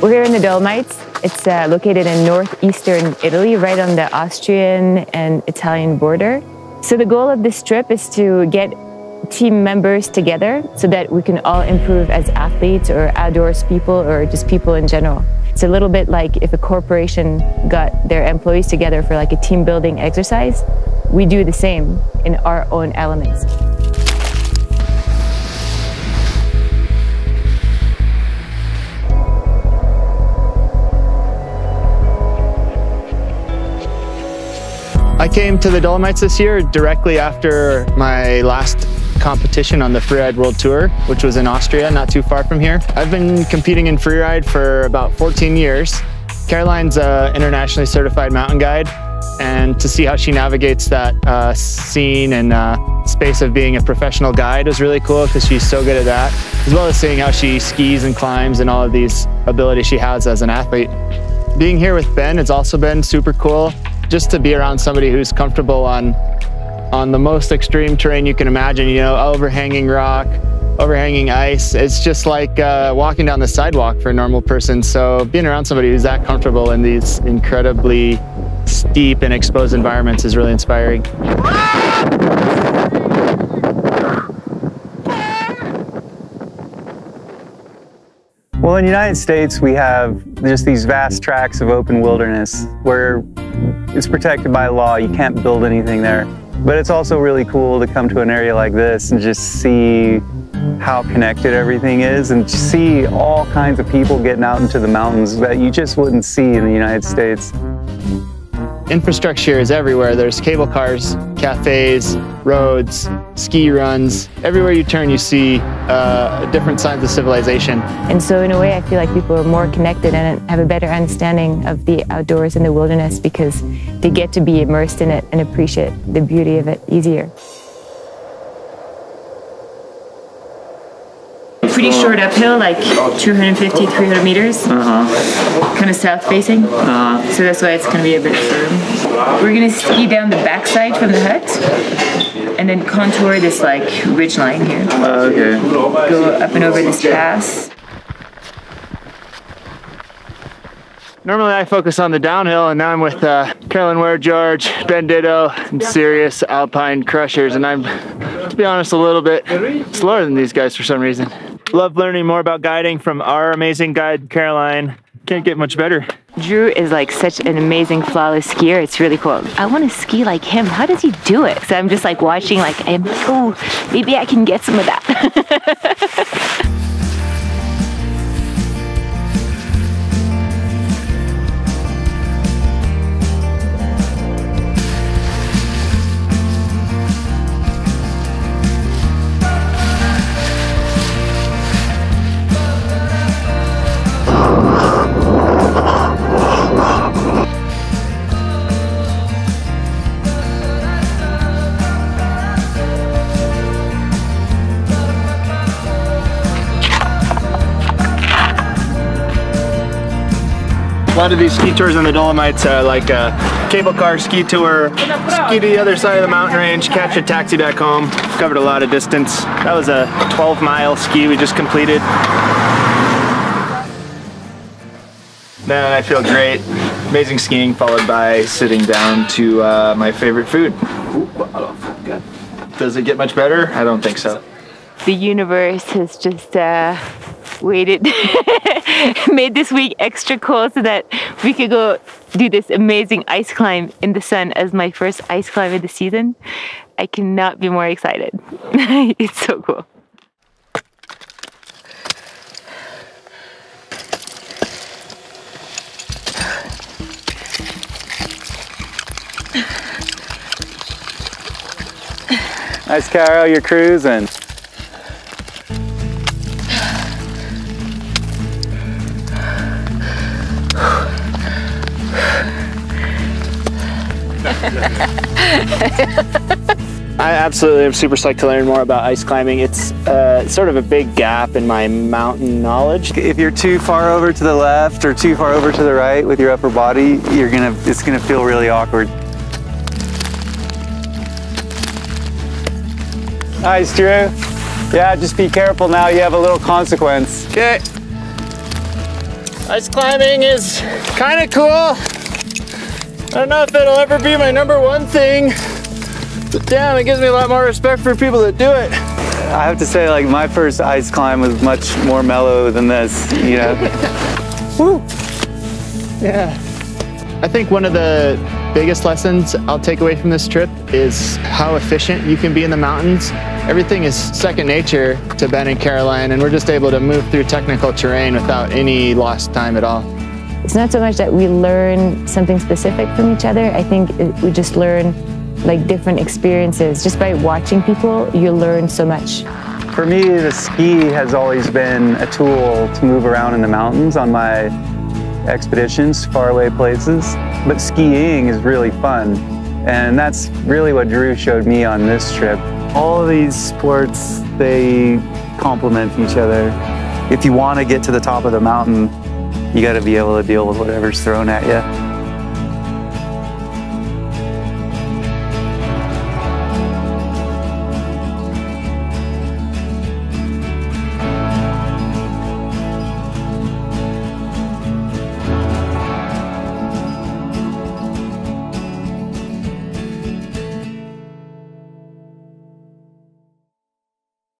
We're here in the Dolomites. It's located in northeastern Italy, right on the Austrian and Italian border. So the goal of this trip is to get team members together so that we can all improve as athletes or outdoors people or just people in general. It's a little bit like if a corporation got their employees together for like a team building exercise, we do the same in our own elements. I came to the Dolomites this year directly after my last competition on the Freeride World Tour, which was in Austria, not too far from here. I've been competing in freeride for about 14 years. Caroline's an internationally certified mountain guide, and to see how she navigates that scene and space of being a professional guide was really cool because she's so good at that, as well as seeing how she skis and climbs and all of these abilities she has as an athlete. Being here with Ben has also been super cool. Just to be around somebody who's comfortable on the most extreme terrain you can imagine, you know, overhanging rock, overhanging ice. It's just like walking down the sidewalk for a normal person. So being around somebody who's that comfortable in these incredibly steep and exposed environments is really inspiring. Well, in the United States, we have just these vast tracts of open wilderness where it's protected by law, you can't build anything there. But it's also really cool to come to an area like this and just see how connected everything is and see all kinds of people getting out into the mountains that you just wouldn't see in the United States. Infrastructure is everywhere. There's cable cars, cafes, roads, ski runs. Everywhere you turn, you see different signs of civilization. And so in a way, I feel like people are more connected and have a better understanding of the outdoors and the wilderness because they get to be immersed in it and appreciate the beauty of it easier. Pretty short uphill, like 250, 300 meters, kind of south facing, so that's why it's going to be a bit firm. We're going to ski down the backside from the hut, and then contour this like ridge line here, okay. Go up and over this pass. Normally I focus on the downhill, and now I'm with Caroline George, Ben Ditto, and Sirius Alpine Crushers, and I'm, to be honest, a little bit slower than these guys for some reason. Love learning more about guiding from our amazing guide, Caroline. Can't get much better. Drew is like such an amazing, flawless skier. It's really cool. I want to ski like him. How does he do it? So I'm just like watching, like, oh, maybe I can get some of that. A lot of these ski tours in the Dolomites are like a cable car ski tour, ski to the other side of the mountain range, catch a taxi back home. Covered a lot of distance. That was a 12-mile ski we just completed. Man, I feel great. Amazing skiing followed by sitting down to my favorite food. Does it get much better? I don't think so. The universe has just waited. Made this week extra cool so that we could go do this amazing ice climb in the sun as my first ice climb of the season. I cannot be more excited. It's so cool. Nice, Caro, you're cruising. I absolutely am super psyched to learn more about ice climbing. It's sort of a big gap in my mountain knowledge. If you're too far over to the left or too far over to the right with your upper body, it's gonna feel really awkward. Nice, Drew. Yeah, just be careful now. You have a little consequence. Okay. Ice climbing is kind of cool. I don't know if it'll ever be my #1 thing, but damn, it gives me a lot more respect for people that do it. I have to say, like, my first ice climb was much more mellow than this, you know? Woo! Yeah. I think one of the biggest lessons I'll take away from this trip is how efficient you can be in the mountains. Everything is second nature to Ben and Caroline, and we're just able to move through technical terrain without any lost time at all. It's not so much that we learn something specific from each other. I think we just learn like different experiences. Just by watching people, you learn so much. For me, the ski has always been a tool to move around in the mountains on my expeditions, faraway places. But skiing is really fun, and that's really what Drew showed me on this trip. All of these sports, they complement each other. If you want to get to the top of the mountain, you got to be able to deal with whatever's thrown at you.